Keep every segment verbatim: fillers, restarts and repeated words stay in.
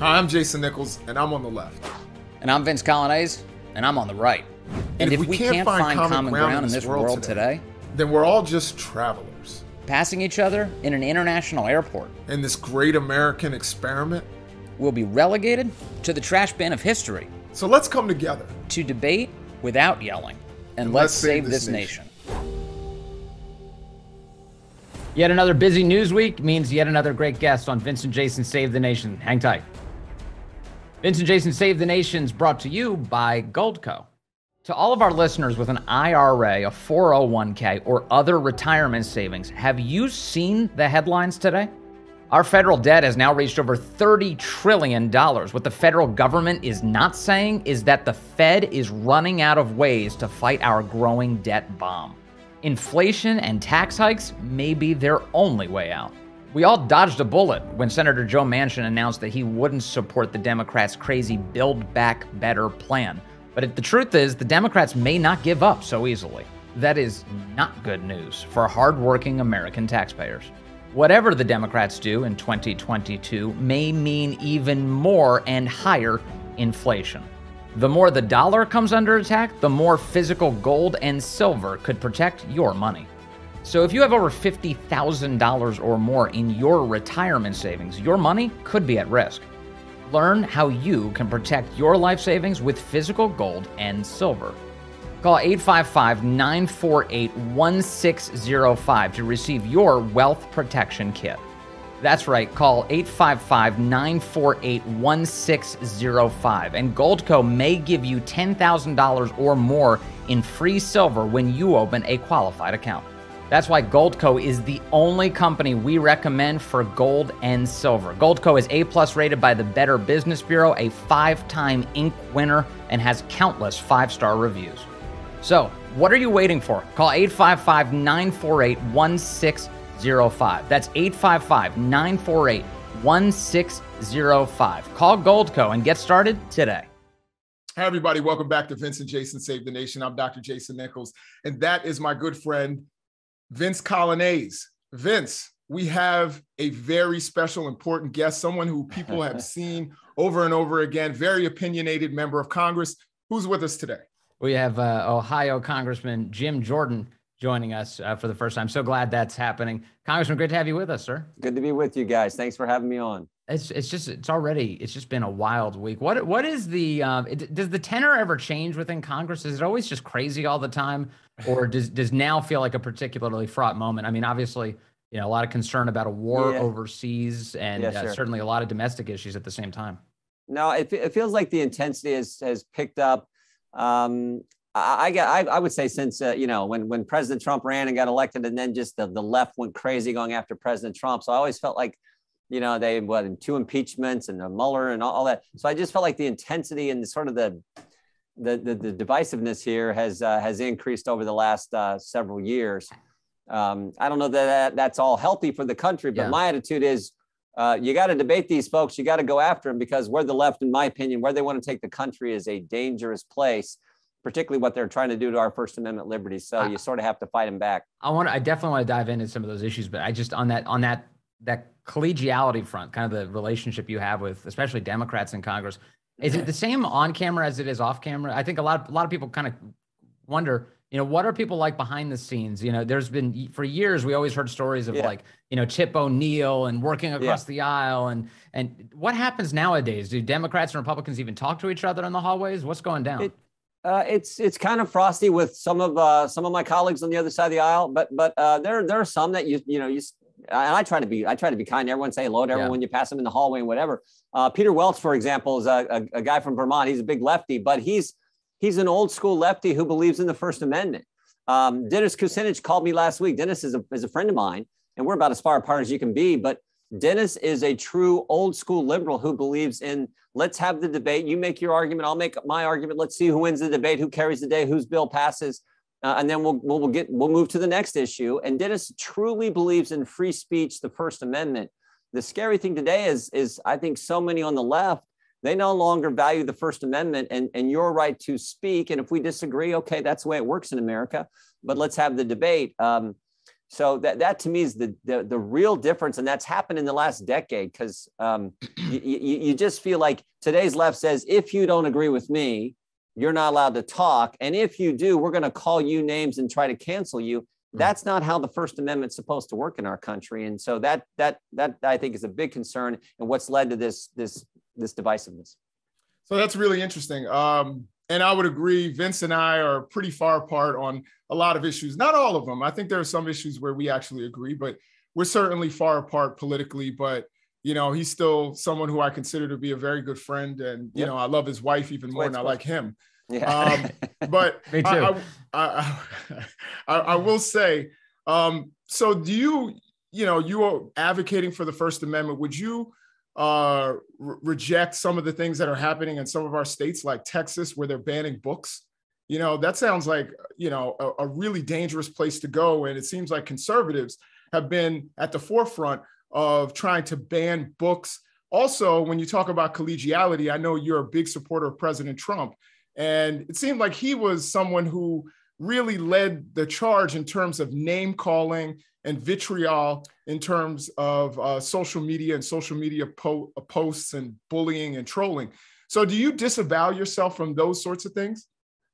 Hi, I'm Jason Nichols, and I'm on the left. And I'm Vince Colonnais, and I'm on the right. And, and if, if we can't, can't find, find common, common ground, ground in this world, world today, today, then we're all just travelers. Passing each other in an international airport. And this great American experiment will be relegated to the trash bin of history. So let's come together. To debate without yelling. And, and let's, let's save, save this nation. nation. Yet another busy news week means yet another great guest on Vince and Jason Save the Nation. Hang tight. Vince and Jason Save the Nation's brought to you by Goldco. To all of our listeners with an I R A, a four oh one K, or other retirement savings, have you seen the headlines today? Our federal debt has now reached over thirty trillion dollars. What the federal government is not saying is that the Fed is running out of ways to fight our growing debt bomb. Inflation and tax hikes may be their only way out. We all dodged a bullet when Senator Joe Manchin announced that he wouldn't support the Democrats' crazy Build Back Better plan. But it, the truth is, the Democrats may not give up so easily. That is not good news for hardworking American taxpayers. Whatever the Democrats do in twenty twenty-two may mean even more and higher inflation. The more the dollar comes under attack, the more physical gold and silver could protect your money. So if you have over fifty thousand dollars or more in your retirement savings, your money could be at risk. Learn how you can protect your life savings with physical gold and silver. Call eight five five, nine four eight, one six zero five to receive your Wealth Protection Kit. That's right, call eight five five, nine four eight, one six zero five. And Goldco may give you ten thousand dollars or more in free silver when you open a qualified account. That's why Goldco is the only company we recommend for gold and silver. Goldco is A plus rated by the Better Business Bureau, a five-time Inc winner, and has countless five-star reviews. So what are you waiting for? Call eight five five, nine four eight, one six zero five. That's eight five five, nine four eight, one six zero five. Call Goldco and get started today. Hey, everybody. Welcome back to Vince and Jason Save the Nation. I'm Doctor Jason Nichols, and that is my good friend, Vince Colonnais. Vince, we have a very special, important guest, someone who people have seen over and over again, very opinionated member of Congress. Who's with us today? We have uh, Ohio Congressman Jim Jordan joining us uh, for the first time. So glad that's happening. Congressman, great to have you with us, sir. Good to be with you guys. Thanks for having me on. It's it's just it's already it's just been a wild week. What what is the um, it, does the tenor ever change within Congress? Is it always just crazy all the time, or does does now feel like a particularly fraught moment? I mean, obviously, you know, a lot of concern about a war yeah. overseas, and yeah, sure. uh, certainly a lot of domestic issues at the same time. No, it it feels like the intensity has has picked up. Um, I I I would say since uh, you know when when President Trump ran and got elected, and then just the the left went crazy going after President Trump. So I always felt like, you know, they what in two impeachments and the Mueller and all, all that. So I just felt like the intensity and the, sort of the, the the the divisiveness here has uh, has increased over the last uh, several years. Um, I don't know that, that that's all healthy for the country, but yeah. my attitude is uh, you got to debate these folks. You got to go after them, because where the left, in my opinion, where they want to take the country is a dangerous place, particularly what they're trying to do to our First Amendment liberties. So I, you sort of have to fight them back. I want I definitely want to dive into some of those issues, but I just on that on that. that collegiality front, kind of the relationship you have with, especially Democrats in Congress, is it the same on camera as it is off camera? I think a lot of, a lot of people kind of wonder, you know, what are people like behind the scenes? You know, there's been, for years, we always heard stories of yeah. like, you know, Chip O'Neill and working across yeah. the aisle. And and what happens nowadays? Do Democrats and Republicans even talk to each other in the hallways? What's going down? It, uh, it's it's kind of frosty with some of uh, some of my colleagues on the other side of the aisle, but but uh, there there are some that, you you know, you And I try to be, I try to be kind to everyone, say hello to everyone yeah. when you pass them in the hallway and whatever. Uh, Peter Welch, for example, is a, a, a guy from Vermont. He's a big lefty, but he's he's an old school lefty who believes in the First Amendment. Um, Dennis Kucinich called me last week. Dennis is a, is a friend of mine, and we're about as far apart as you can be. But Dennis is a true old school liberal who believes in, let's have the debate. You make your argument. I'll make my argument. Let's see who wins the debate, who carries the day, whose bill passes. Uh, and then we'll, we'll get we'll move to the next issue. And Dennis truly believes in free speech, the First Amendment. The scary thing today is, is I think so many on the left, they no longer value the First Amendment and, and your right to speak. And if we disagree, OK, that's the way it works in America. But let's have the debate. Um, So that, that to me is the, the, the real difference. And that's happened in the last decade because um, you, you, you just feel like today's left says, if you don't agree with me, you're not allowed to talk. And if you do, we're going to call you names and try to cancel you. That's not how the First Amendment's supposed to work in our country. And so that, that, that I think is a big concern and what's led to this, this, this divisiveness. So that's really interesting. Um... And I would agree, Vince and I are pretty far apart on a lot of issues, not all of them. I think there are some issues where we actually agree, but we're certainly far apart politically. But, you know, he's still someone who I consider to be a very good friend. And, you yep. know, I love his wife even more than I like him. Yeah. Um, but Me too. I, I, I, I will say, um, so do you, you know, you are advocating for the First Amendment. Would you uh re- reject some of the things that are happening in some of our states like Texas, where they're banning books? You know, that sounds like, you know, a, a really dangerous place to go. And it seems like conservatives have been at the forefront of trying to ban books. Also, when you talk about collegiality, I know you're a big supporter of President Trump. And it seemed like he was someone who really led the charge in terms of name calling and vitriol in terms of uh, social media and social media po- posts and bullying and trolling. So do you disavow yourself from those sorts of things?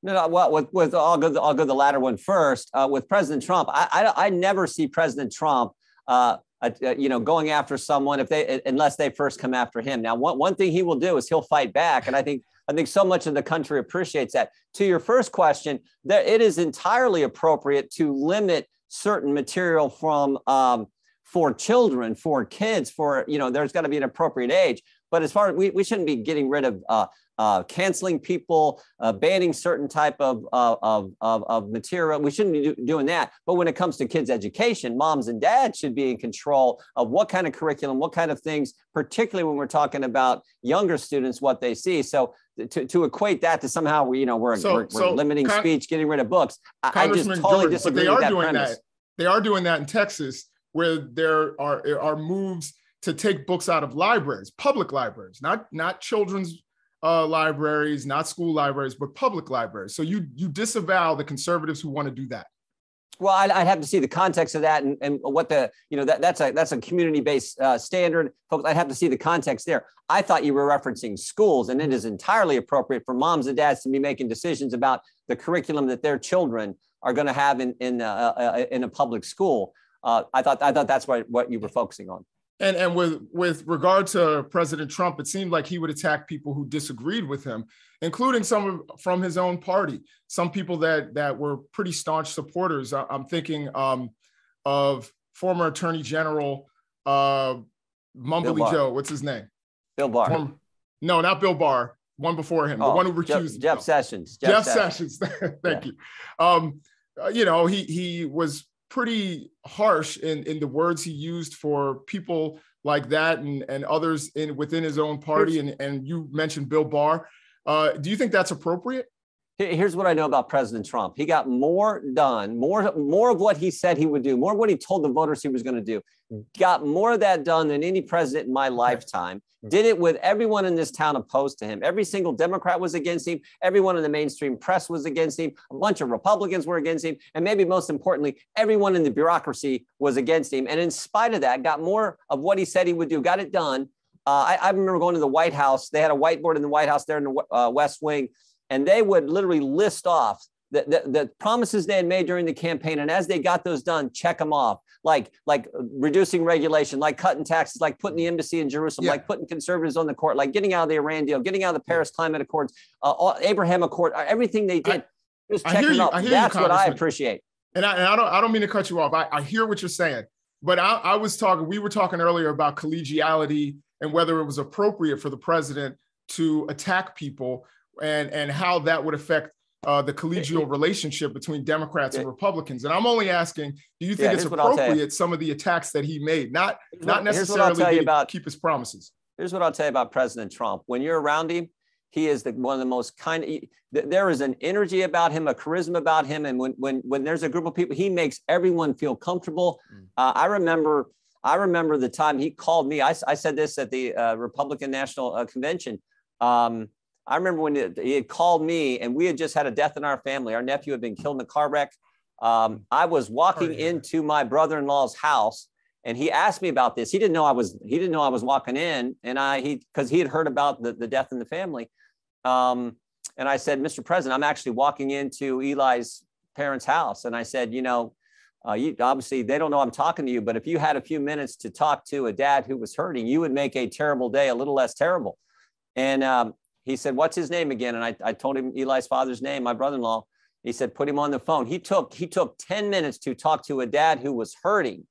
No, no well, with, with, I'll go, the, I'll go the latter one first. Uh, with President Trump, I, I, I never see President Trump, uh, uh, you know, going after someone if they, unless they first come after him. Now, one, one thing he will do is he'll fight back. And I think I think so much of the country appreciates that. To your first question, that it is entirely appropriate to limit certain material from um, for children, for kids, for, you know, there's got to be an appropriate age. But as far as we, we shouldn't be getting rid of uh, uh, canceling people, uh, banning certain type of, uh, of, of, of material. We shouldn't be do, doing that. But when it comes to kids' education, moms and dads should be in control of what kind of curriculum, what kind of things, particularly when we're talking about younger students, what they see. So to, to equate that to somehow, we, you know, we're, so, we're, so we're limiting con- speech, getting rid of books. I, I just totally Jordan, disagree they with are that doing premise. That. They are doing that in Texas, where there are, are moves to take books out of libraries, public libraries, not, not children's uh, libraries, not school libraries, but public libraries. So you you disavow the conservatives who want to do that. Well, I'd, I'd have to see the context of that and, and what the, you know, that, that's a that's a community-based uh, standard. Folks, I'd have to see the context there. I thought you were referencing schools, and it is entirely appropriate for moms and dads to be making decisions about the curriculum that their children are going to have in in, uh, uh, in a public school. Uh, I thought I thought that's what, what you were focusing on. And and with with regard to President Trump, it seemed like he would attack people who disagreed with him, including some of, from his own party, some people that that were pretty staunch supporters. I, I'm thinking um, of former Attorney General uh, Mumbly Joe. What's his name? Bill Barr. Former, no, not Bill Barr. One before him. Oh, the one who recused. Jeff, Jeff Sessions. Jeff, Jeff Sessions. Sessions. Thank yeah. you. Um, uh, you know, he he was pretty harsh in, in the words he used for people like that and, and others in within his own party. And, and you mentioned Bill Barr. Uh, do you think that's appropriate? Here's what I know about President Trump. He got more done, more, more of what he said he would do, more of what he told the voters he was going to do, got more of that done than any president in my lifetime, did it with everyone in this town opposed to him. Every single Democrat was against him. Everyone in the mainstream press was against him. A bunch of Republicans were against him. And maybe most importantly, everyone in the bureaucracy was against him. And in spite of that, got more of what he said he would do, got it done. Uh, I, I remember going to the White House. They had a whiteboard in the White House there in the uh, West Wing. And they would literally list off the, the, the promises they had made during the campaign. And as they got those done, check them off, like, like reducing regulation, like cutting taxes, like putting the embassy in Jerusalem, yeah. like putting conservatives on the court, like getting out of the Iran deal, getting out of the Paris Climate Accords, uh, all, Abraham Accord, everything they did, I, just check them off. That's you, what I appreciate. And I, and I don't I don't mean to cut you off. I, I hear what you're saying. But I, I was talking, we were talking earlier about collegiality and whether it was appropriate for the president to attack people and and how that would affect uh, the collegial relationship between Democrats and Republicans. And I'm only asking, do you think yeah, it's appropriate some of the attacks that he made? Not, here's not necessarily to about, keep his promises. Here's what I'll tell you about President Trump. When you're around him, he is the, one of the most kind. He, there is an energy about him, a charisma about him. And when when when there's a group of people, he makes everyone feel comfortable. Mm. Uh, I remember I remember the time he called me. I, I said this at the uh, Republican National uh, Convention. Um, I remember when he had called me and we had just had a death in our family. Our nephew had been killed in a car wreck. Um, I was walking oh, yeah. into my brother-in-law's house, and he asked me about this. He didn't know I was he didn't know I was walking in, and I he because he had heard about the, the death in the family. Um, and I said, Mister President, I'm actually walking into Eli's parents' house. And I said, you know, uh, you obviously they don't know I'm talking to you, but if you had a few minutes to talk to a dad who was hurting, you would make a terrible day a little less terrible. And um, he said, what's his name again? And I, I told him Eli's father's name, my brother-in-law. He said, put him on the phone. He took he took ten minutes to talk to a dad who was hurting.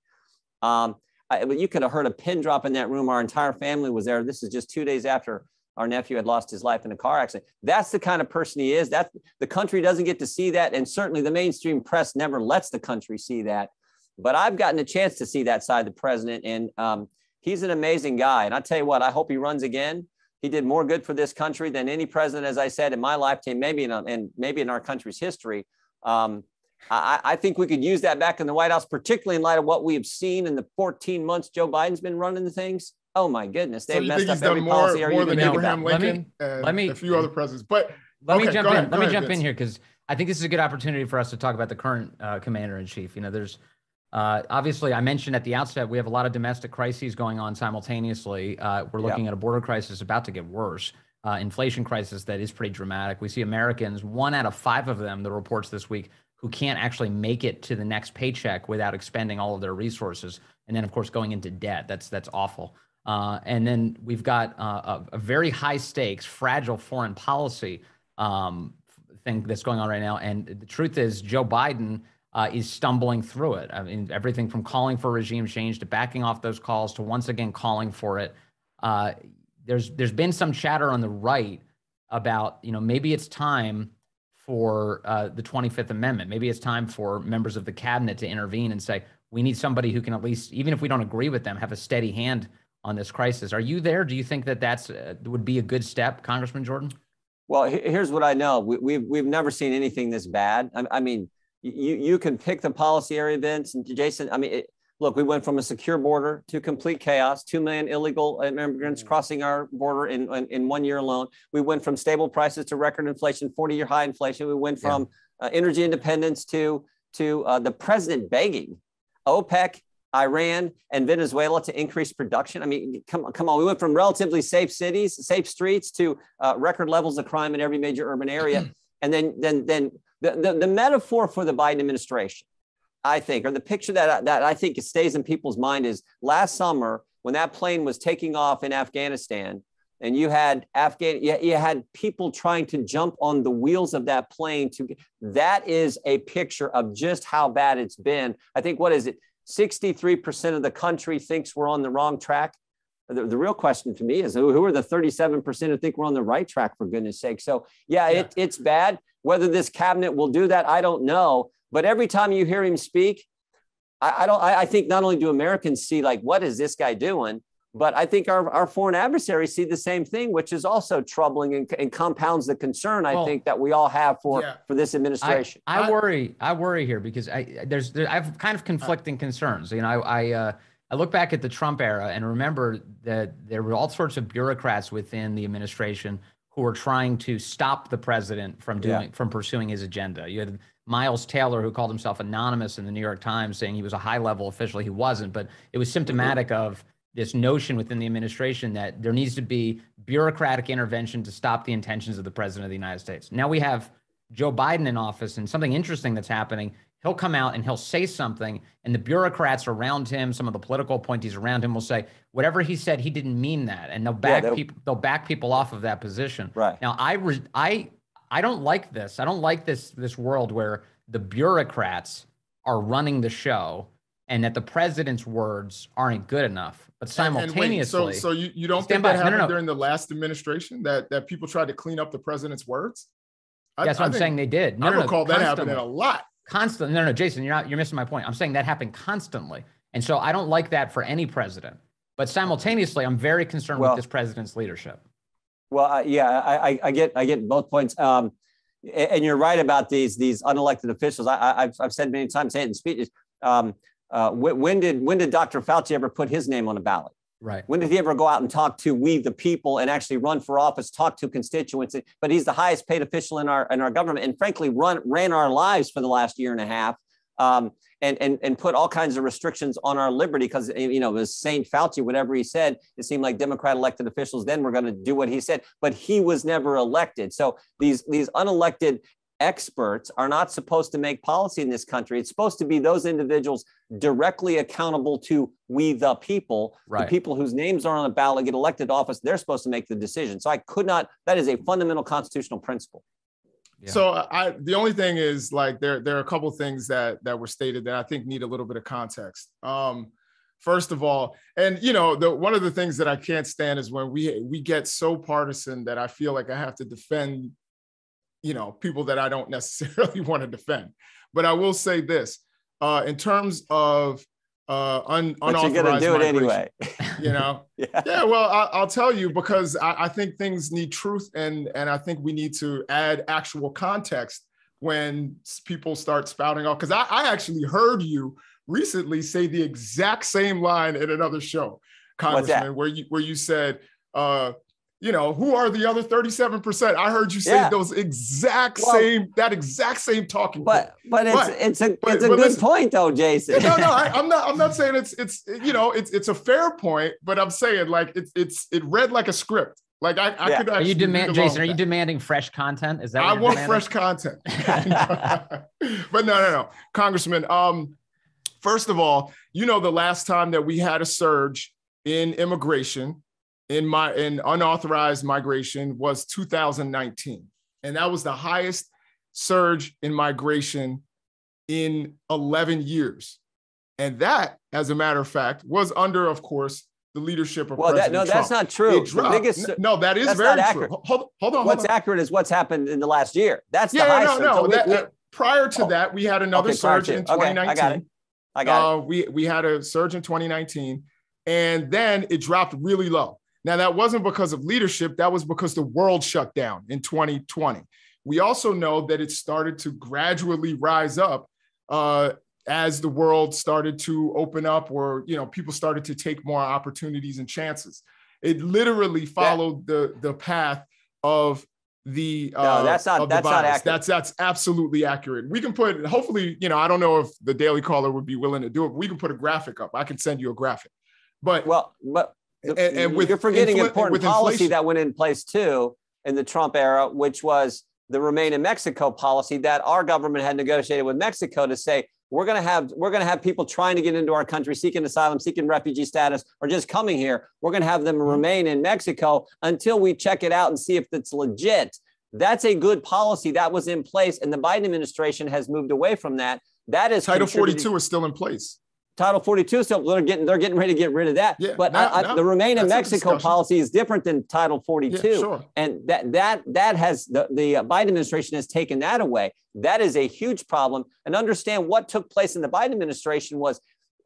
Um, I, you could have heard a pin drop in that room. Our entire family was there. This is just two days after our nephew had lost his life in a car accident. That's the kind of person he is. That's, the country doesn't get to see that. And certainly the mainstream press never lets the country see that. But I've gotten a chance to see that side of the president. And um, he's an amazing guy. And I tell you what, I hope he runs again. He did more good for this country than any president, as I said, in my lifetime, maybe in, and maybe in our country's history. Um, I, I think we could use that back in the White House, particularly in light of what we have seen in the fourteen months Joe Biden's been running the things. Oh my goodness, they've so messed up every more, policy. More than Abraham Lincoln let me, and let me, a few other presidents. But let okay, me jump in. Ahead, let me ahead, jump Vince. in here because I think this is a good opportunity for us to talk about the current uh, commander in chief. You know, there's. Uh, obviously, I mentioned at the outset, we have a lot of domestic crises going on simultaneously. Uh, we're looking yeah. at a border crisis about to get worse, uh, inflation crisis that is pretty dramatic. We see Americans, one out of five of them, the reports this week, who can't actually make it to the next paycheck without expending all of their resources. And then, of course, going into debt. That's that's awful. Uh, and then we've got uh, a, a very high stakes, fragile foreign policy um, thing that's going on right now. And the truth is, Joe Biden Uh, is stumbling through it. I mean, everything from calling for regime change to backing off those calls to once again calling for it. Uh, there's there's been some chatter on the right about, you know, maybe it's time for uh, the twenty-fifth Amendment. Maybe it's time for members of the cabinet to intervene and say, we need somebody who can at least, even if we don't agree with them, have a steady hand on this crisis. Are you there? Do you think that that's uh, would be a good step, Congressman Jordan? Well, here's what I know. We, we've, we've never seen anything this bad. I, I mean, You you can pick the policy area, Vince, and Jason. I mean, it, look, we went from a secure border to complete chaos. Two million illegal immigrants crossing our border in, in, in one year alone. We went from stable prices to record inflation, forty-year high inflation. We went from yeah. uh, energy independence to to uh, the president begging OPEC, Iran, and Venezuela to increase production. I mean, come on, come on. We went from relatively safe cities, safe streets, to uh, record levels of crime in every major urban area, and then then then. The, the, the metaphor for the Biden administration, I think, or the picture that, that I think stays in people's mind is last summer when that plane was taking off in Afghanistan and you had Afghan, you, you had people trying to jump on the wheels of that plane. To that is a picture of just how bad it's been. I think, what is it? sixty-three percent of the country thinks we're on the wrong track. The, the real question to me is who, who are the thirty-seven percent who think we're on the right track, for goodness sake. So, yeah, yeah. It, it's bad. Whether this cabinet will do that, I don't know. But every time you hear him speak, I, I don't. I, I think not only do Americans see, like, what is this guy doing? But I think our, our foreign adversaries see the same thing, which is also troubling and, and compounds the concern, I well, think, that we all have for, yeah. for this administration. I, I worry. I worry here because I there's there, I have kind of conflicting concerns. You know, I I, uh, I look back at the Trump era and remember that there were all sorts of bureaucrats within the administration who were trying to stop the president from doing yeah. from pursuing his agenda. You had Miles Taylor, who called himself anonymous in the New York Times, saying he was a high-level official. He wasn't, but it was symptomatic of this notion within the administration that there needs to be bureaucratic intervention to stop the intentions of the president of the United States. Now we have Joe Biden in office, and something interesting that's happening. He'll come out and he'll say something, and the bureaucrats around him, some of the political appointees around him, will say whatever he said, he didn't mean that, and they'll back yeah, people. They'll back people off of that position. Right now, I re I I don't like this. I don't like this this world where the bureaucrats are running the show, and that the president's words aren't good enough. But simultaneously, and, and wait, so so you, you don't think by, that happened no, no, no. during the last administration that that people tried to clean up the president's words? I, That's I what think, I'm saying. They did. No, I recall no, that happening a lot. Constant. No, no, Jason, you're not, you're missing my point. I'm saying that happened constantly. And so I don't like that for any president. But simultaneously, I'm very concerned well, with this president's leadership. Well, uh, yeah, I, I get I get both points. Um, and you're right about these these unelected officials. I, I've, I've said many times, say it in speeches. Um, uh, when did when did Doctor Fauci ever put his name on a ballot? Right. When did he ever go out and talk to we the people and actually run for office, talk to constituents? But he's the highest paid official in our in our government, and frankly, run ran our lives for the last year and a half. um, and, and, and put all kinds of restrictions on our liberty because, you know, it was Saint Fauci, whatever he said, it seemed like Democrat elected officials then were going to do what he said, but he was never elected. So these, these unelected experts are not supposed to make policy in this country. It's supposed to be those individuals directly accountable to we the people, right. The people whose names are on the ballot, get elected to office. They're supposed to make the decision. So I could not, that is a fundamental constitutional principle. Yeah. So I, the only thing is like, there, there are a couple of things that, that were stated that I think need a little bit of context. Um, first of all, and you know, the, one of the things that I can't stand is when we, we get so partisan that I feel like I have to defend, you know, people that I don't necessarily want to defend. But I will say this, uh, in terms of uh, un unauthorized but you're gonna do migration, it anyway. You know? yeah. yeah, well, I I'll tell you, because I, I think things need truth. And, and I think we need to add actual context when people start spouting off. Because I, I actually heard you recently say the exact same line in another show, Congressman, where you, where you said, uh, you know, who are the other thirty-seven percent? I heard you say yeah. those exact well, same, that exact same talking point. But, but it's, but, it's a, but, it's a good listen, point though, Jason. No, no, I, I'm not, I'm not saying it's, it's, you know, it's, it's a fair point, but I'm saying like, it's, it's, it read like a script. Like I, I yeah. could actually- Are you demand, Jason, are you demanding fresh content? Is that what I want demanding? Fresh content. But no, no, no. Congressman, um, first of all, you know, the last time that we had a surge in immigration, in my in unauthorized migration was two thousand nineteen. And that was the highest surge in migration in eleven years. And that, as a matter of fact, was under, of course, the leadership of well, President that, no, Trump. No, that's not true. It dropped. The biggest, no, that is very true. Hold, hold on, hold on. What's accurate is what's happened in the last year. That's yeah, the high no, surge. No, so that, we, that, prior to oh, that, we had another okay, surge in twenty nineteen. Okay, I got it. I got it. Uh, we, we had a surge in twenty nineteen, and then it dropped really low. Now, that wasn't because of leadership. That was because the world shut down in twenty twenty. We also know that it started to gradually rise up uh, as the world started to open up, or, you know, people started to take more opportunities and chances. It literally followed that, the, the path of the uh, no, that's not, of the that's, not accurate. that's that's absolutely accurate. We can put, hopefully, you know, I don't know if the Daily Caller would be willing to do it, but we can put a graphic up. I can send you a graphic. But well, but. And, and with You're forgetting important policy that went in place, too, in the Trump era, which was the Remain in Mexico policy that our government had negotiated with Mexico to say, we're going to have we're going to have people trying to get into our country, seeking asylum, seeking refugee status, or just coming here. We're going to have them remain in Mexico until we check it out and see if it's legit. That's a good policy that was in place. And the Biden administration has moved away from that. That is Title forty-two is still in place. Title forty-two, so they're getting they're getting ready to get rid of that. Yeah, but now, I, I, now, the Remain in Mexico policy is different than Title forty-two, yeah, sure. and that that that has the, the Biden administration has taken that away. That is a huge problem. And understand what took place in the Biden administration was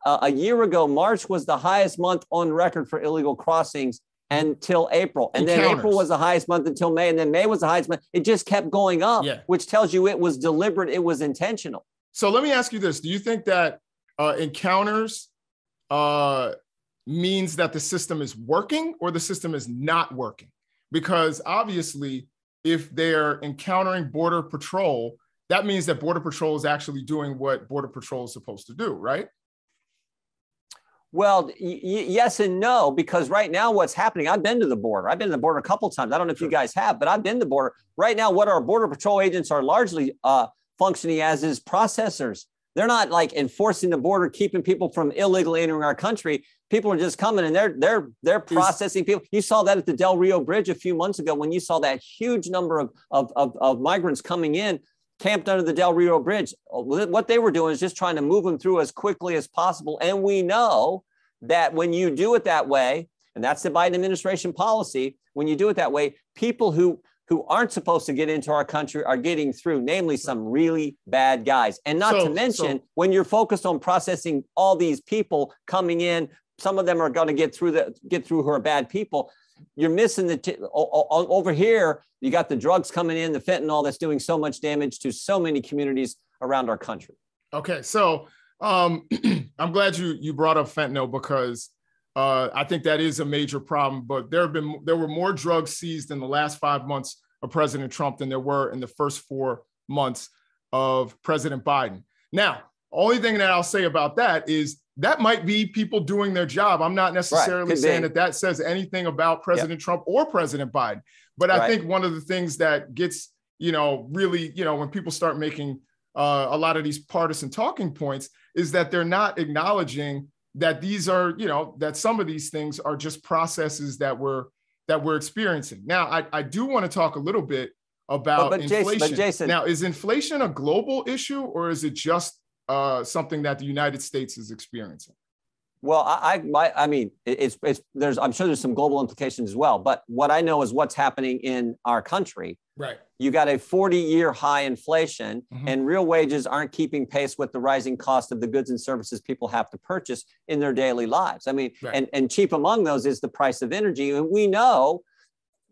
uh, a year ago. March was the highest month on record for illegal crossings until April, and Encounters. Then April was the highest month until May, and then May was the highest month. It just kept going up, yeah. which tells you it was deliberate, it was intentional. So let me ask you this: do you think that Uh, encounters uh, means that the system is working or the system is not working? Because obviously, if they're encountering Border Patrol, that means that Border Patrol is actually doing what Border Patrol is supposed to do, right? Well, y yes and no, because right now what's happening, I've been to the border. I've been to the border a couple of times. I don't know if sure. you guys have, but I've been to the border. Right now, what our Border Patrol agents are largely uh, functioning as is processors. They're not like enforcing the border, keeping people from illegally entering our country. People are just coming and they're they're they're processing people. You saw that at the Del Rio Bridge a few months ago when you saw that huge number of of, of, of migrants coming in, camped under the Del Rio Bridge. What they were doing is just trying to move them through as quickly as possible. And we know that when you do it that way, and that's the Biden administration policy, when you do it that way, people who who aren't supposed to get into our country are getting through, namely some really bad guys. And not so, to mention, so, when you're focused on processing all these people coming in, some of them are going to get through the get through who are bad people. You're missing the t over here. You got the drugs coming in, the fentanyl that's doing so much damage to so many communities around our country. Okay, so um, I'm glad you you brought up fentanyl because. Uh, I think that is a major problem, but there have been there were more drugs seized in the last five months of President Trump than there were in the first four months of President Biden. Now, Only thing that I'll say about that is that might be people doing their job. I'm not necessarily right. saying that that says anything about President yep. Trump or President Biden. But right. I think one of the things that gets, you know, really, you know, when people start making uh, a lot of these partisan talking points is that they're not acknowledging that these are, you know, that some of these things are just processes that we're that we're experiencing. Now, I, I do want to talk a little bit about but, but inflation. Jason, but Jason, now, is inflation a global issue or is it just Uh, something that the United States is experiencing? Well, I, I, I mean, it's, it's there's I'm sure there's some global implications as well. But what I know is what's happening in our country. Right. You got a forty year high inflation mm-hmm. and real wages aren't keeping pace with the rising cost of the goods and services people have to purchase in their daily lives. I mean, right. and, and chief among those is the price of energy. And we know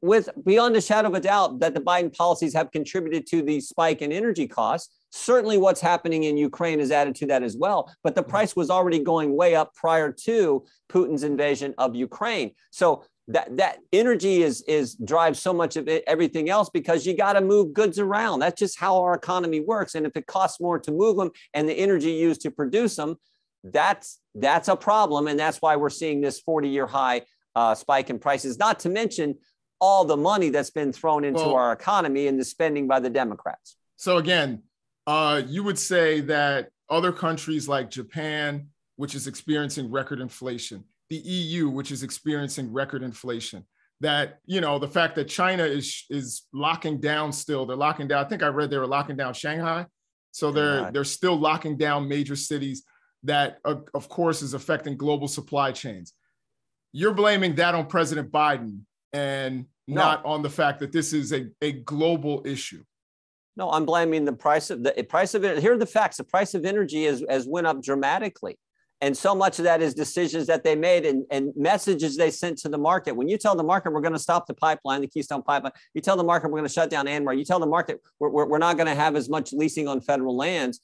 with beyond a shadow of a doubt that the Biden policies have contributed to the spike in energy costs. Certainly what's happening in Ukraine is added to that as well. But the price was already going way up prior to Putin's invasion of Ukraine. So that that energy is is drives so much of it, everything else, because you got to move goods around. That's just how our economy works. And if it costs more to move them and the energy used to produce them, that's that's a problem. And that's why we're seeing this forty year high uh, spike in prices, not to mention all the money that's been thrown into well, our economy and the spending by the Democrats. So again, Uh, you would say that other countries like Japan, which is experiencing record inflation, the E U, which is experiencing record inflation, that, you know, the fact that China is is locking down still, they're locking down, I think I read they were locking down Shanghai. So they're, God. they're still locking down major cities that, uh, of course, is affecting global supply chains. You're blaming that on President Biden and no. not on the fact that this is a, a global issue. No, I'm blaming the price of the price of it. Here are the facts. The price of energy has has went up dramatically. And so much of that is decisions that they made and, and messages they sent to the market. When you tell the market, we're going to stop the pipeline, the Keystone pipeline, you tell the market, we're going to shut down Anwar, you tell the market, we're, we're, we're not going to have as much leasing on federal lands.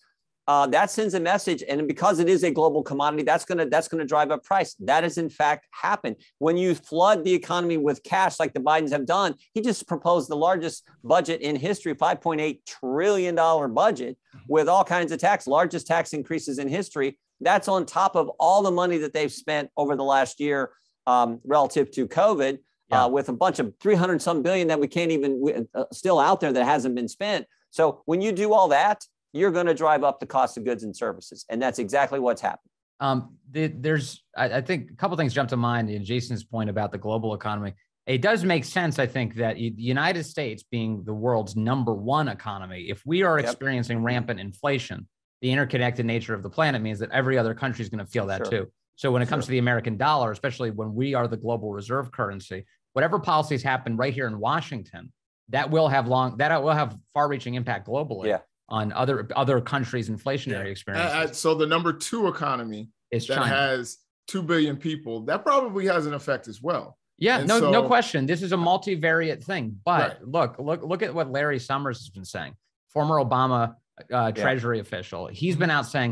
Uh, that sends a message. And because it is a global commodity, that's going to that's going to drive up price. That has, in fact, happened. When you flood the economy with cash like the Bidens have done, he just proposed the largest budget in history, five point eight trillion dollars budget with all kinds of tax, largest tax increases in history. That's on top of all the money that they've spent over the last year um, relative to COVID yeah. uh, with a bunch of three hundred some billion that we can't even uh, still out there that hasn't been spent. So when you do all that, you're going to drive up the cost of goods and services. And that's exactly what's happened. Um, the, there's, I, I think, a couple of things jump to mind in Jason's point about the global economy. It does make sense, I think, that the United States being the world's number one economy, if we are yep. experiencing rampant inflation, the interconnected nature of the planet means that every other country is going to feel that sure. too. So when it comes sure. to the American dollar, especially when we are the global reserve currency, whatever policies happen right here in Washington, that will have long, that will have far-reaching impact globally. Yeah. on other other countries' inflationary yeah. experiences. Uh, so the number two economy is that China. Has two billion people, that probably has an effect as well. Yeah, and no so, no question. This is a multivariate thing. But right. look, look, look at what Larry Summers has been saying, former Obama uh, Treasury yeah. official. He's been out saying,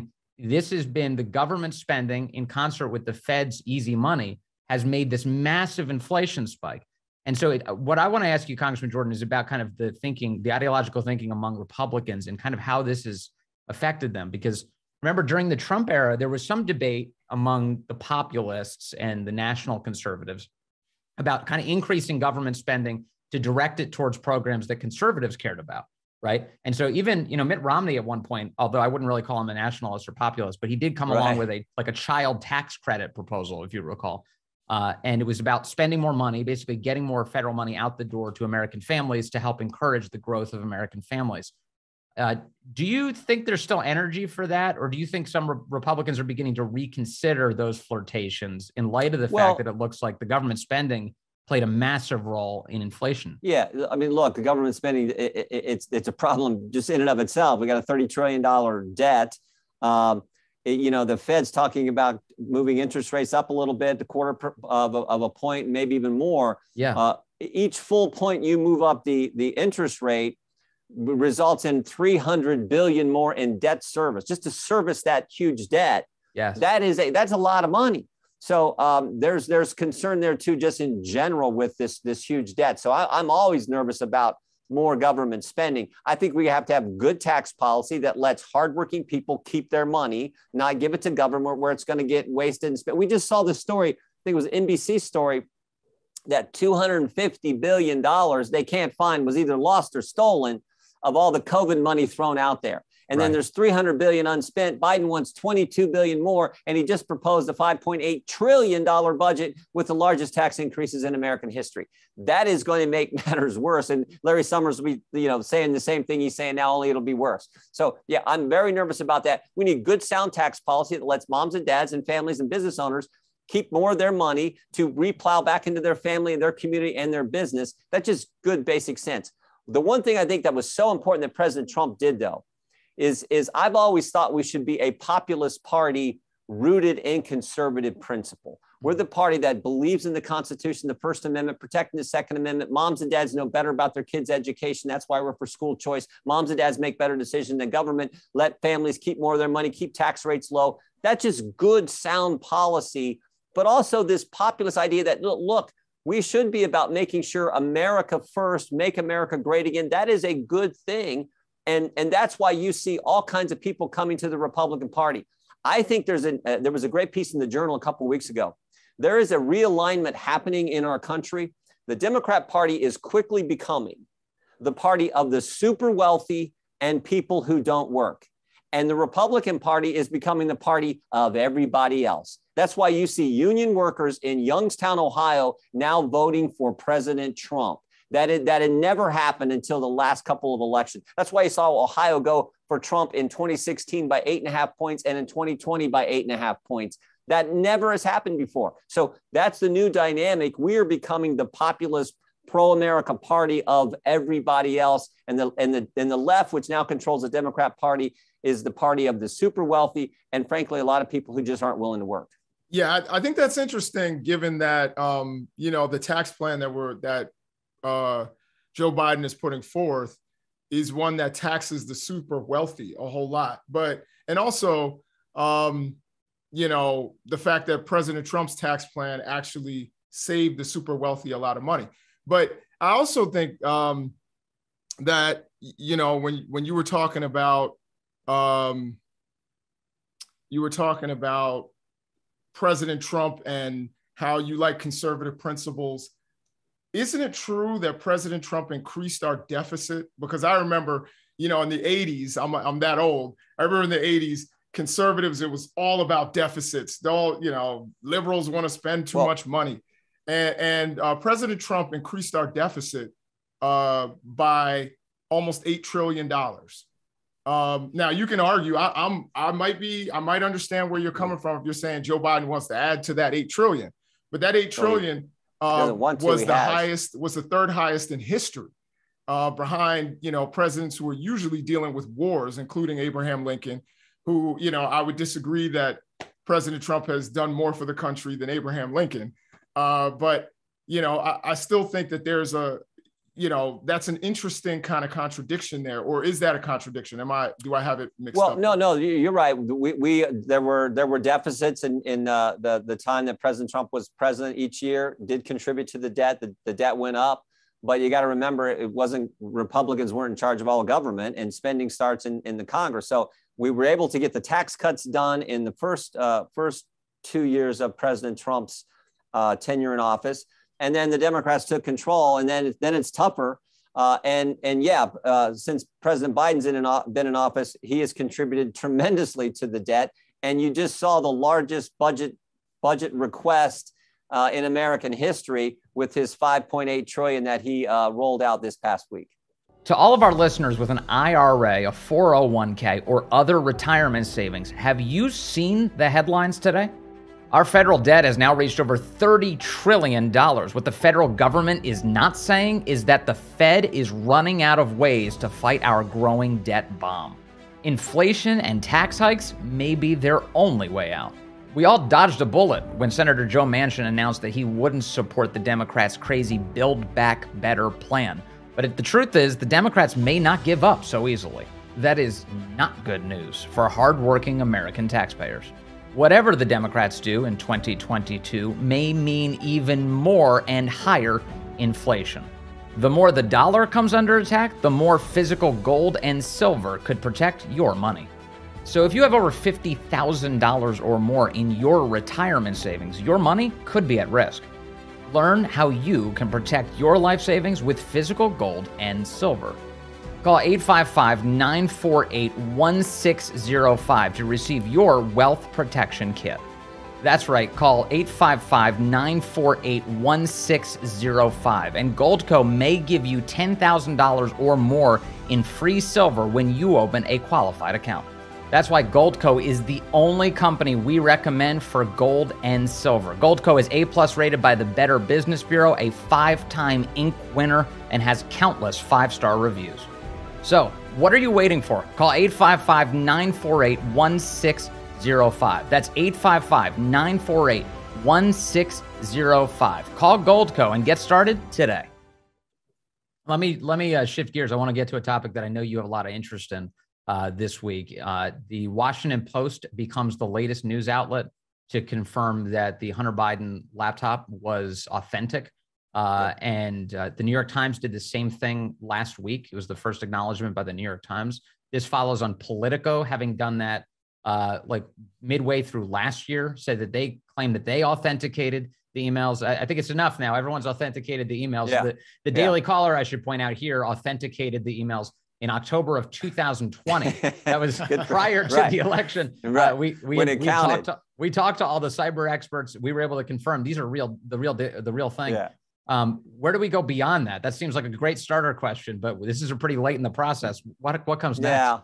this has been the government spending in concert with the Fed's easy money has made this massive inflation spike. And so it, what I want to ask you, Congressman Jordan, is about kind of the thinking, the ideological thinking among Republicans and kind of how this has affected them. Because remember, during the Trump era, there was some debate among the populists and the national conservatives about kind of increasing government spending to direct it towards programs that conservatives cared about. Right. And so even, you know, Mitt Romney at one point, although I wouldn't really call him a nationalist or populist, but he did come right. along with a like a child tax credit proposal, if you recall. Uh, and it was about spending more money, basically getting more federal money out the door to American families to help encourage the growth of American families. Uh, do you think there's still energy for that? Or do you think some re- Republicans are beginning to reconsider those flirtations in light of the well, fact that it looks like the government spending played a massive role in inflation? Yeah. I mean, look, the government spending, it, it, it's it's a problem just in and of itself. We got a thirty trillion dollars debt. Um, You know, the Fed's talking about moving interest rates up a little bit, the quarter per, of, a, of a point, maybe even more. Yeah. Uh, each full point you move up the, the interest rate results in three hundred billion dollars more in debt service, just to service that huge debt. Yes. That is a that's a lot of money. So um, there's there's concern there, too, just in general with this this huge debt. So I, I'm always nervous about more government spending. I think we have to have good tax policy that lets hardworking people keep their money, not give it to government where it's going to get wasted and spent. We just saw this story, I think it was an N B C story, that two hundred fifty billion dollars they can't find was either lost or stolen of all the COVID money thrown out there. And right. then there's three hundred billion unspent. Biden wants twenty-two billion more. And he just proposed a five point eight trillion dollars budget with the largest tax increases in American history. That is going to make matters worse. And Larry Summers will be, you know, saying the same thing he's saying now, only it'll be worse. So yeah, I'm very nervous about that. We need good sound tax policy that lets moms and dads and families and business owners keep more of their money to replow back into their family and their community and their business. That's just good basic sense. The one thing I think that was so important that President Trump did though, Is, is I've always thought we should be a populist party rooted in conservative principle. We're the party that believes in the Constitution, the First Amendment, protecting the Second Amendment. Moms and dads know better about their kids' education. That's why we're for school choice. Moms and dads make better decisions than government. Let families keep more of their money, keep tax rates low. That's just good, sound policy. But also this populist idea that, look, we should be about making sure America first, make America great again. That is a good thing. And, and that's why you see all kinds of people coming to the Republican Party. I think there's a, uh, there was a great piece in the Journal a couple of weeks ago. There is a realignment happening in our country. The Democrat Party is quickly becoming the party of the super wealthy and people who don't work. And the Republican Party is becoming the party of everybody else. That's why you see union workers in Youngstown, Ohio, now voting for President Trump. That it, that had never happened until the last couple of elections. That's why you saw Ohio go for Trump in twenty sixteen by eight and a half points and in twenty twenty by eight and a half points. That never has happened before. So that's the new dynamic. We are becoming the populist pro-America party of everybody else. And the, and, the, and the left, which now controls the Democrat Party, is the party of the super wealthy and frankly, a lot of people who just aren't willing to work. Yeah, I, I think that's interesting given that, um, you know, the tax plan that we're, that, Uh, Joe Biden is putting forth is one that taxes the super wealthy a whole lot. But, and also, um, you know, the fact that President Trump's tax plan actually saved the super wealthy a lot of money. But I also think um, that, you know, when, when you were talking about, um, you were talking about President Trump and how you like conservative principles, isn't it true that President Trump increased our deficit? Because I remember, you know, in the eighties, I'm, I'm that old. I remember in the eighties, conservatives, it was all about deficits. They all, you know, liberals want to spend too well, much money. And, and uh, President Trump increased our deficit uh, by almost eight trillion dollars. Um, now you can argue, I, I'm, I might be, I might understand where you're coming from if you're saying Joe Biden wants to add to that eight trillion, but that eight trillion, Uh, was the has. highest, was the third highest in history, uh, behind, you know, presidents who were usually dealing with wars, including Abraham Lincoln, who, you know, I would disagree that President Trump has done more for the country than Abraham Lincoln. Uh, but, you know, I, I still think that there's a, you know, that's an interesting kind of contradiction there. Or is that a contradiction? Am I, do I have it mixed well, up? Well, no, no, you're right. We, we, there were, there were deficits in, in uh, the, the time that President Trump was president each year did contribute to the debt. The, the debt went up, but you got to remember it wasn't, Republicans weren't in charge of all government and spending starts in, in the Congress. So we were able to get the tax cuts done in the first, uh, first two years of President Trump's uh, tenure in office. And then the Democrats took control, and then, then it's tougher. Uh, and, and yeah, uh, since President Biden's in an, been in office, he has contributed tremendously to the debt. And you just saw the largest budget, budget request uh, in American history with his five point eight trillion dollars that he uh, rolled out this past week. To all of our listeners with an I R A, a four oh one K, or other retirement savings, have you seen the headlines today? Our federal debt has now reached over thirty trillion dollars. What the federal government is not saying is that the Fed is running out of ways to fight our growing debt bomb. Inflation and tax hikes may be their only way out. We all dodged a bullet when Senator Joe Manchin announced that he wouldn't support the Democrats' crazy Build Back Better plan. But it, the truth is, the Democrats may not give up so easily. That is not good news for hardworking American taxpayers. Whatever the Democrats do in twenty twenty-two may mean even more and higher inflation. The more the dollar comes under attack, the more physical gold and silver could protect your money. So if you have over fifty thousand dollars or more in your retirement savings, your money could be at risk. Learn how you can protect your life savings with physical gold and silver. Call eight five five, nine four eight, one six zero five to receive your Wealth Protection Kit. That's right, call eight five five, nine four eight, one six zero five. And Goldco may give you ten thousand dollars or more in free silver when you open a qualified account. That's why Goldco is the only company we recommend for gold and silver. Goldco is A plus rated by the Better Business Bureau, a five-time Inc winner, and has countless five-star reviews. So what are you waiting for? Call eight five five, nine four eight, one six zero five. That's eight five five, nine four eight, one six zero five. Call Goldco and get started today. Let me, let me uh, shift gears. I want to get to a topic that I know you have a lot of interest in. Uh, this week, uh, the Washington Post becomes the latest news outlet to confirm that the Hunter Biden laptop was authentic. Uh, and uh, the New York Times did the same thing last week. It was the first acknowledgement by the New York Times. This follows on Politico, having done that uh, like midway through last year, said that they claimed that they authenticated the emails. I, I think it's enough now. Everyone's authenticated the emails. Yeah. The, the Daily yeah. Caller, I should point out here, authenticated the emails in October of two thousand twenty, that was prior to right. the election. Right. Uh, we we, when it we counted. Talked to, we talked to all the cyber experts. We were able to confirm these are real, the real, the real thing. Yeah. Um, where do we go beyond that? That seems like a great starter question, but this is a pretty late in the process. What what comes next?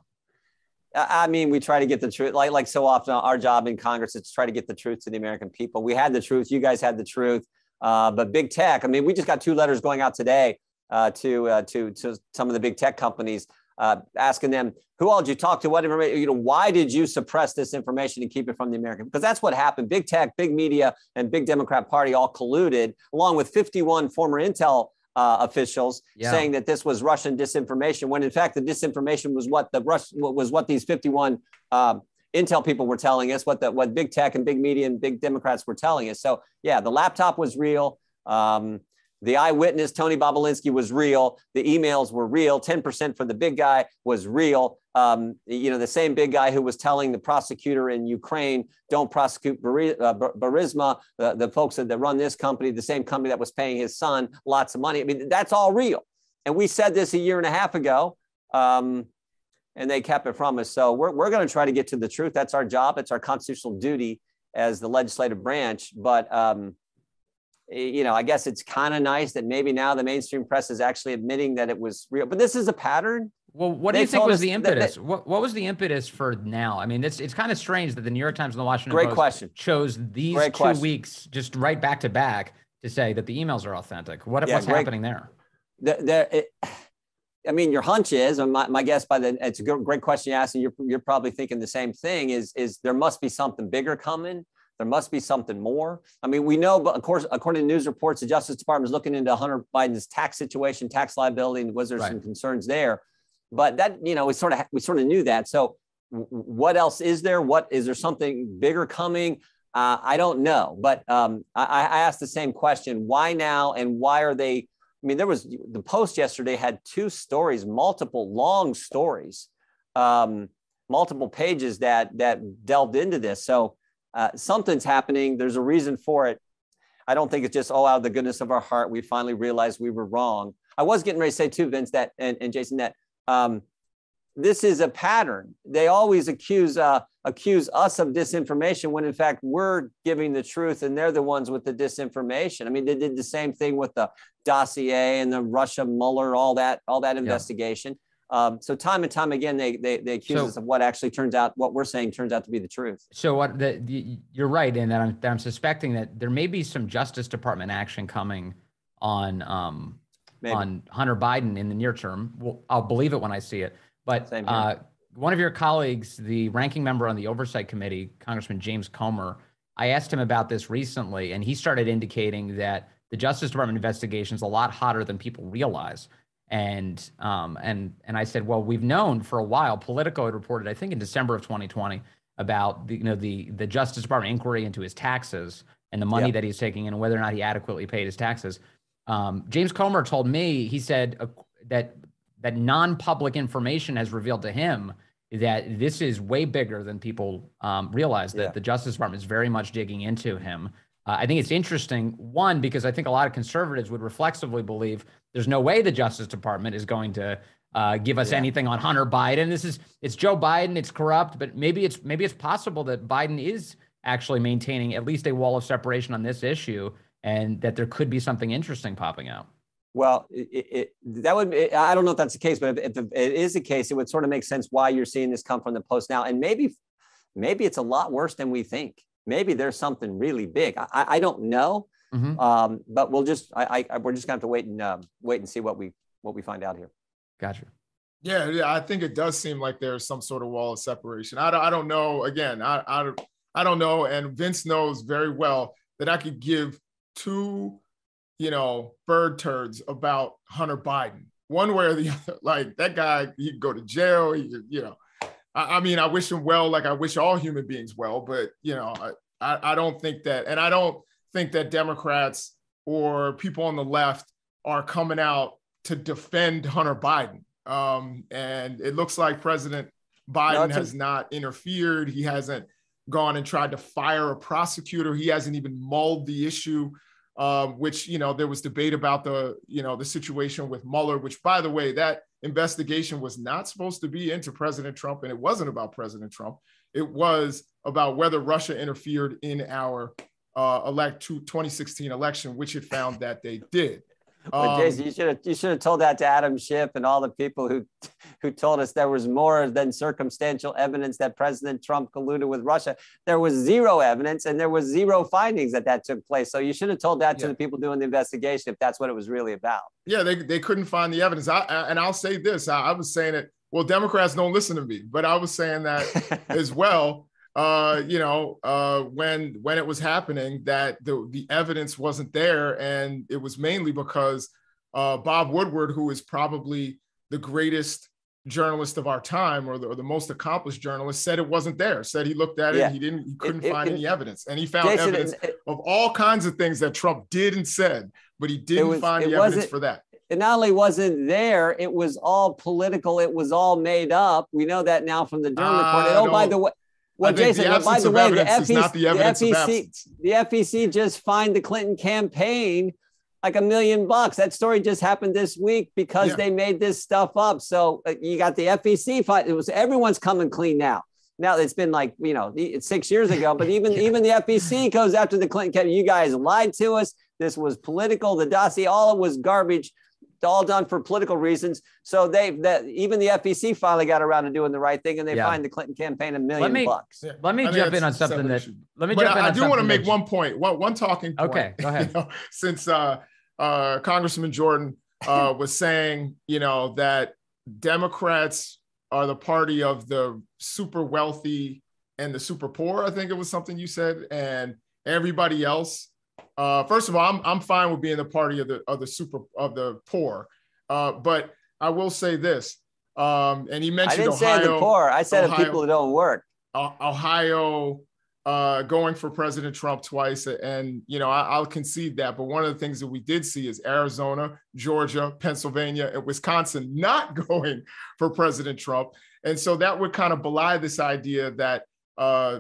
Yeah, I mean, we try to get the truth. Like like so often, our job in Congress is to try to get the truth to the American people. We had the truth. You guys had the truth. Uh, but big tech. I mean, we just got two letters going out today. Uh, to uh, to to some of the big tech companies, uh, asking them, who all did you talk to? What information? You know, why did you suppress this information and keep it from the American? Because that's what happened. Big tech, big media, and big Democrat Party all colluded, along with fifty-one former Intel uh, officials, yeah. saying that this was Russian disinformation. When in fact, the disinformation was what the Rus- was what these fifty-one uh, Intel people were telling us, what the what big tech and big media and big Democrats were telling us. So yeah, the laptop was real. Um, The eyewitness, Tony Bobolinsky, was real. The emails were real. ten percent for the big guy was real. Um, you know, the same big guy who was telling the prosecutor in Ukraine, don't prosecute Burisma, uh, Burisma uh, the folks that run this company, the same company that was paying his son lots of money. I mean, that's all real. And we said this a year and a half ago, um, and they kept it from us. So we're, we're going to try to get to the truth. That's our job. It's our constitutional duty as the legislative branch. But um you know, I guess it's kind of nice that maybe now the mainstream press is actually admitting that it was real. But this is a pattern. Well, what do you think was the impetus? That, that, what, what was the impetus for now? I mean, it's it's kind of strange that the New York Times and the Washington Post question. chose these great two question. weeks just right back to back to say that the emails are authentic. What, yeah, what's great, happening there? The, the, it, I mean, your hunch is, and my, my guess by the, it's a great question you asked, and you're, you're probably thinking the same thing, is, is there must be something bigger coming. There must be something more. I mean, we know, but of course, according to news reports, the Justice Department is looking into Hunter Biden's tax situation, tax liability, and was there right. some concerns there? But that, you know, we sort of we sort of knew that. So, what else is there? What is there something bigger coming? Uh, I don't know. But um, I, I asked the same question: why now, and why are they? I mean, there was the Post yesterday had two stories, multiple long stories, um, multiple pages that that delved into this. So. Uh, something's happening. There's a reason for it. I don't think it's just, oh, out of the goodness of our heart, we finally realized we were wrong. I was getting ready to say too, Vince, that and, and Jason, that um, this is a pattern. They always accuse uh, accuse us of disinformation when in fact we're giving the truth and they're the ones with the disinformation. I mean, they did the same thing with the dossier and the Russia Mueller, all that, all that investigation. Yeah. Um, so time and time again, they they, they accuse so, us of what actually turns out, what we're saying turns out to be the truth. So what the, the, you're right in that I'm, that I'm suspecting that there may be some Justice Department action coming on um, on Hunter Biden in the near term. Well, I'll believe it when I see it. But uh, one of your colleagues, the ranking member on the Oversight Committee, Congressman James Comer, I asked him about this recently, and he started indicating that the Justice Department investigation is a lot hotter than people realize. And um, and and I said, well, we've known for a while. Politico had reported, I think, in December of twenty twenty about the, you know the the Justice Department inquiry into his taxes and the money yep. that he's taking and whether or not he adequately paid his taxes. Um, James Comer told me, he said uh, that that non-public information has revealed to him that this is way bigger than people um, realize, that yeah. the Justice Department is very much digging into him. Uh, I think it's interesting, one, because I think a lot of conservatives would reflexively believe there's no way the Justice Department is going to uh, give us yeah. anything on Hunter Biden. This is, it's Joe Biden, it's corrupt, but maybe it's, maybe it's possible that Biden is actually maintaining at least a wall of separation on this issue, and that there could be something interesting popping out. Well, it, it, that would it, I don't know if that's the case, but if, if it is the case, it would sort of make sense why you're seeing this come from the Post now. And maybe maybe it's a lot worse than we think. Maybe there's something really big. I, I don't know, mm-hmm. um, but we'll just I, I, we're just going to have to wait and uh, wait and see what we what we find out here. Gotcha. Yeah, yeah, I think it does seem like there's some sort of wall of separation. I, I don't know. Again, I, I I don't know. And Vince knows very well that I could give two, you know, bird turds about Hunter Biden, one way or the other. Like, that guy, he could go to jail. He, you know, I, I mean, I wish him well, like I wish all human beings well, but, you know, I, I don't think that, and I don't think that Democrats or people on the left are coming out to defend Hunter Biden. Um, and it looks like President Biden no, has a- not interfered. He hasn't gone and tried to fire a prosecutor. He hasn't even mulled the issue. Um, which, you know, there was debate about the, you know, the situation with Mueller, which, by the way, that investigation was not supposed to be into President Trump. And it wasn't about President Trump. It was about whether Russia interfered in our uh, elect twenty sixteen election, which it found that they did. Um, well, Jason, you should have you should have told that to Adam Schiff and all the people who who told us there was more than circumstantial evidence that President Trump colluded with Russia. There was zero evidence, and there was zero findings that that took place. So you should have told that yeah. to the people doing the investigation, if that's what it was really about. Yeah, they they couldn't find the evidence. I, I, and I'll say this: I, I was saying it. Well, Democrats don't listen to me, but I was saying that as well. Uh, you know, uh, when when it was happening, that the, the evidence wasn't there. And it was mainly because uh, Bob Woodward, who is probably the greatest journalist of our time, or the, or the most accomplished journalist, said it wasn't there, said he looked at it, yeah. he didn't, he couldn't it, find it, any it, evidence. And he found Jason, evidence it, of all kinds of things that Trump did and said, but he didn't was, find the evidence for that. It not only wasn't there, it was all political. It was all made up. We know that now from the Durham report. And, oh, by the way, Well, Jason, the by the way, the F E C, the, the, F E C, the F E C just fined the Clinton campaign like a million bucks. That story just happened this week because yeah. they made this stuff up. So uh, you got the F E C fine. It was everyone's coming clean now. Now it's been like, you know, it's six years ago, but even yeah. even the F E C goes after the Clinton campaign. You guys lied to us. This was political. The dossier, all it was garbage. All done for political reasons. So they, that even the F E C finally got around to doing the right thing, and they yeah. fined the Clinton campaign a million let me, bucks. Yeah. Let me I mean, jump in on something that. Let me but jump I, in. I on do want to make one point, one one talking point. Okay, go ahead. You know, since uh, uh, Congressman Jordan uh, was saying, you know, that Democrats are the party of the super wealthy and the super poor. I think it was something you said, and everybody else. Uh, first of all, I'm I'm fine with being the party of the of the super of the poor, uh, but I will say this. Um, and he mentioned I didn't Ohio, say the poor. I said Ohio, people who don't work. Uh, Ohio uh, going for President Trump twice, and you know I, I'll concede that. But one of the things that we did see is Arizona, Georgia, Pennsylvania, and Wisconsin not going for President Trump, and so that would kind of belie this idea that uh,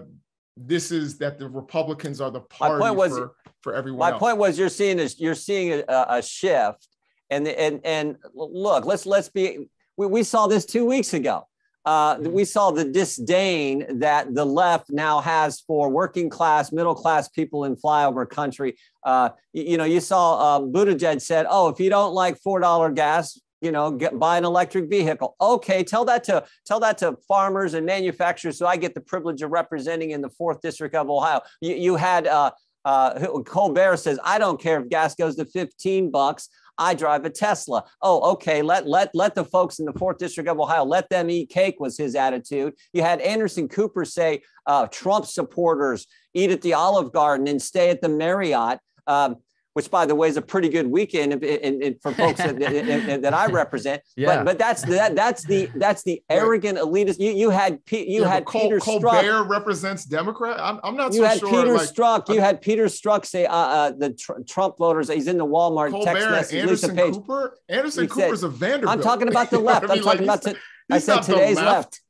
this is that the Republicans are the party. My point was, for, for everyone My else. point was you're seeing a, you're seeing a, a shift, and and and look, let's let's be we, we saw this two weeks ago. Uh, we saw the disdain that the left now has for working class, middle class people in flyover country. Uh, you, you know, you saw uh, Buttigieg said, "Oh, if you don't like four dollar gas, you know, get, buy an electric vehicle." Okay, tell that to tell that to farmers and manufacturers. So I get the privilege of representing in the fourth district of Ohio. You, you had. Uh, Uh, Colbert says, "I don't care if gas goes to fifteen bucks. I drive a Tesla." Oh, okay. Let let let the folks in the fourth district of Ohio, let them eat cake, was his attitude. You had Anderson Cooper say, uh, "Trump supporters eat at the Olive Garden and stay at the Marriott." Um, which, by the way, is a pretty good weekend in, in, in, for folks that, that, that I represent. Yeah. But, but that's that, that's the that's the arrogant elitist. You you had P, you yeah, had Col- Peter Colbert Strzok represents Democrat. I'm, I'm not. You so had sure, Peter like, Strzok. You had Peter Strzok say uh, uh, the tr- Trump voters. He's in the Walmart Colbert, text message. Anderson Lisa Page. Cooper. Anderson he Cooper's said, a Vanderbilt. I'm talking about the left. I mean? I'm talking like, about. To, I said today's left. left.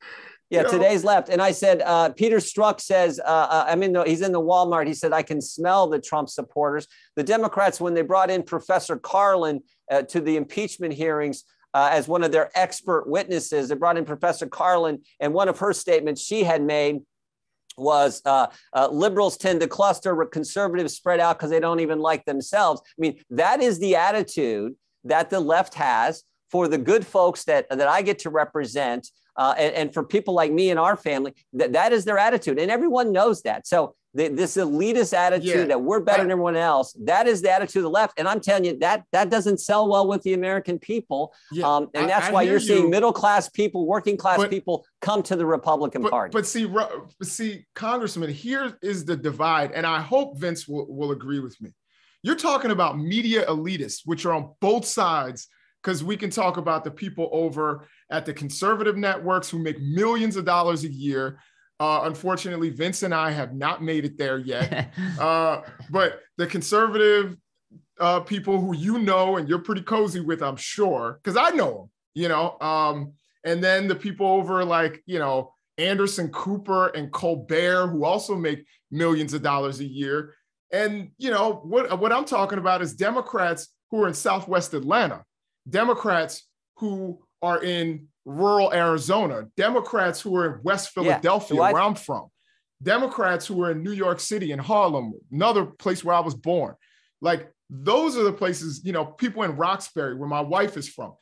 Yeah, you today's know. left. And I said, uh, Peter Strzok says, uh, uh, I mean, no, he's in the Walmart. He said, I can smell the Trump supporters. The Democrats, when they brought in Professor Carlin uh, to the impeachment hearings uh, as one of their expert witnesses, they brought in Professor Carlin. And one of her statements she had made was uh, uh, liberals tend to cluster, conservatives spread out because they don't even like themselves. I mean, that is the attitude that the left has for the good folks that, that I get to represent. Uh, and, and for people like me and our family, that that is their attitude. And everyone knows that. So the, this elitist attitude yeah. that we're better I, than everyone else, that is the attitude of the left. And I'm telling you, that that doesn't sell well with the American people. Yeah, um, and that's I, I why you're you. seeing middle class people, working class but, people come to the Republican but, Party. But see, Ro- see, Congressman, here is the divide. And I hope Vince will, will agree with me. You're talking about media elitists, which are on both sides, because we can talk about the people over at the conservative networks who make millions of dollars a year. Uh, unfortunately, Vince and I have not made it there yet. uh, but the conservative uh, people who you know and you're pretty cozy with, I'm sure, because I know them, you know. Um, and then the people over like, you know, Anderson Cooper and Colbert, who also make millions of dollars a year. And, you know, what, what I'm talking about is Democrats who are in Southwest Atlanta. Democrats who are in rural Arizona, Democrats who are in West Philadelphia, yeah, where I'm from, Democrats who are in New York City and Harlem, another place where I was born. Like, those are the places, you know, people in Roxbury, where my wife is from.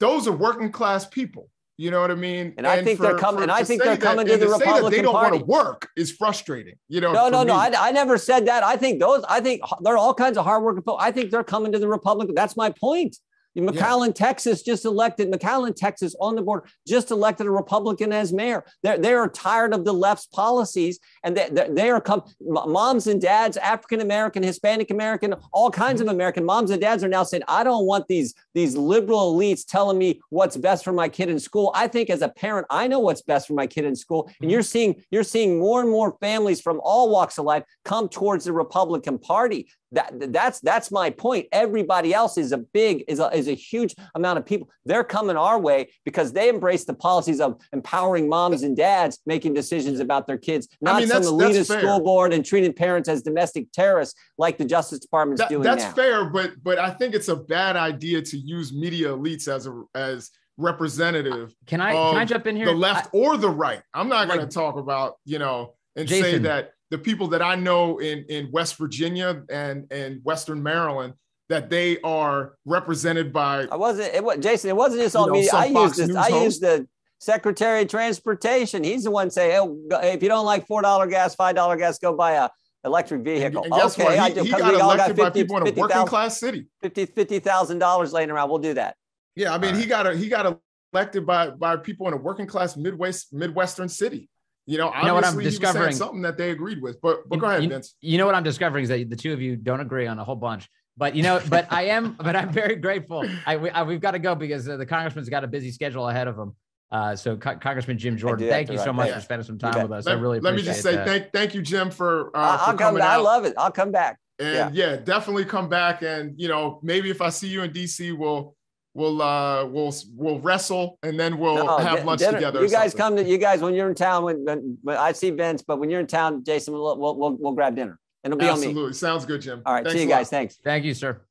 Those are working class people. You know what I mean? And, and I think for, they're coming. And I think they're coming that, to the Republican Party. To say that they don't Party. want to work is frustrating. You know? No, no, no. I, I never said that. I think those. I think there are all kinds of hardworking people. I think they're coming to the Republican. That's my point. McAllen, yeah. Texas just elected, McAllen, Texas on the border, just elected a Republican as mayor. They're, they are tired of the left's policies, and they, they, they are come, moms and dads, African-American, Hispanic-American, all kinds of American moms and dads are now saying, I don't want these, these liberal elites telling me what's best for my kid in school. I think as a parent, I know what's best for my kid in school. And you're seeing, you're seeing more and more families from all walks of life come towards the Republican Party. That that's that's my point. Everybody else is a big is a, is a huge amount of people. They're coming our way because they embrace the policies of empowering moms and dads making decisions about their kids, not I mean, some elitist school board and treating parents as domestic terrorists like the Justice Department's that, doing that's now. That's fair, but but I think it's a bad idea to use media elites as a as representative. Can I can I jump in here? The left I, or the right? I'm not going like, to talk about you know and Jason. say that. The people that I know in, in West Virginia and, and Western Maryland, that they are represented by. I wasn't, it was, Jason, it wasn't just on media. I used this. I used the Secretary of Transportation. He's the one saying, hey, if you don't like four dollars gas, five dollars gas, go buy a electric vehicle. And, and guess okay, what? He, I, he got elected got fifty, by people in a working class city. fifty thousand dollars laying around. We'll do that. Yeah, I mean, right. he got a, he got elected by by people in a working class Midwest Midwestern city. You know, obviously you know what I'm discovering something that they agreed with, but, but you, go ahead, you, Vince. You know what I'm discovering is that the two of you don't agree on a whole bunch, but you know, but I am, but I'm very grateful. I, we, I we've got to go because the, the congressman's got a busy schedule ahead of him. Uh, so Co- Congressman Jim Jordan, thank you so much yeah. for spending some time with us. Let, I really appreciate it. Let me just say that. thank thank you, Jim, for, uh, I'll for come coming back. Out. I love it. I'll come back. And yeah. yeah, definitely come back. And you know, maybe if I see you in D C, we'll. We'll uh, we'll we'll wrestle and then we'll no, have lunch dinner. together. You guys something. come to you guys when you're in town. When, when, when I see Vince, but when you're in town, Jason, we'll we'll we'll, we'll grab dinner and it'll be Absolutely. on me. Absolutely, sounds good, Jim. All right, Thanks see you guys. Lot. Thanks. Thank you, sir.